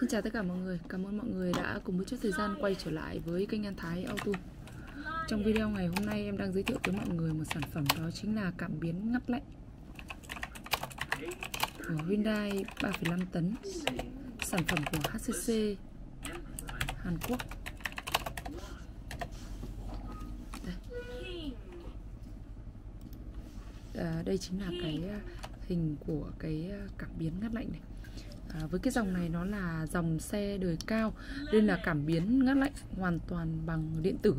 Xin chào tất cả mọi người, cảm ơn mọi người đã cùng một chút thời gian quay trở lại với kênh An Thái Auto. Trong video ngày hôm nay em đang giới thiệu tới mọi người một sản phẩm, đó chính là cảm biến ngắt lạnh của Hyundai 3,5 tấn, sản phẩm của HCC Hàn Quốc. Đây chính là cái hình của cái cảm biến ngắt lạnh này. Với cái dòng này nó là dòng xe đời cao nên là cảm biến ngắt lạnh hoàn toàn bằng điện tử.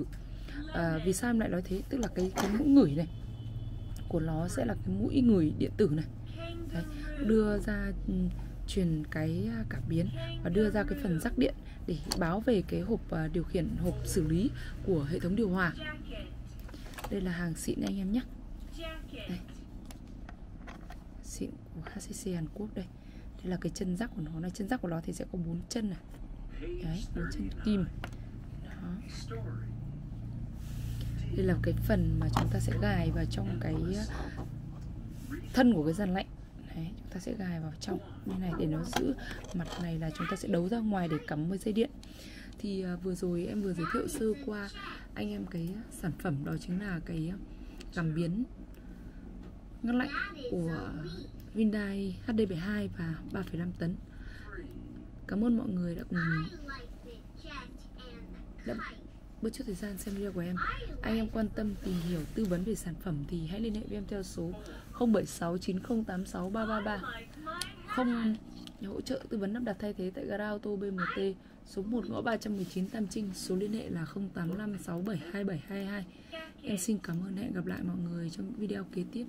Vì sao em lại nói thế? Tức là cái mũi ngửi này của nó sẽ là cái mũi ngửi điện tử này. Đấy, đưa ra truyền cái cảm biến và đưa ra cái phần rắc điện để báo về cái hộp điều khiển, hộp xử lý của hệ thống điều hòa. Đây là hàng xịn anh em nhé. Đây, xịn của HCC Hàn Quốc đây. Đây là cái chân rắc của nó này. Chân rắc của nó thì sẽ có 4 chân này. Đấy, 4 chân kim. Đó. Đây là cái phần mà chúng ta sẽ gài vào trong cái thân của cái dàn lạnh. Đấy, chúng ta sẽ gài vào trong như này để nó giữ. Mặt này là chúng ta sẽ đấu ra ngoài để cắm với dây điện. Thì vừa rồi em vừa giới thiệu sơ qua anh em cái sản phẩm, đó chính là cái cảm biến ngắt lạnh của VinDay HD 72 và 3,5 tấn. Cảm ơn mọi người đã cùng bớt chút thời gian xem video của em. Anh em quan tâm tìm hiểu tư vấn về sản phẩm thì hãy liên hệ với em theo số 0769086333. Không hỗ trợ tư vấn lắp đặt thay thế tại Garauto BMT số 1 ngõ 319 Tam Trinh. Số liên hệ là 0856727722. Em xin cảm ơn, hẹn gặp lại mọi người trong video kế tiếp.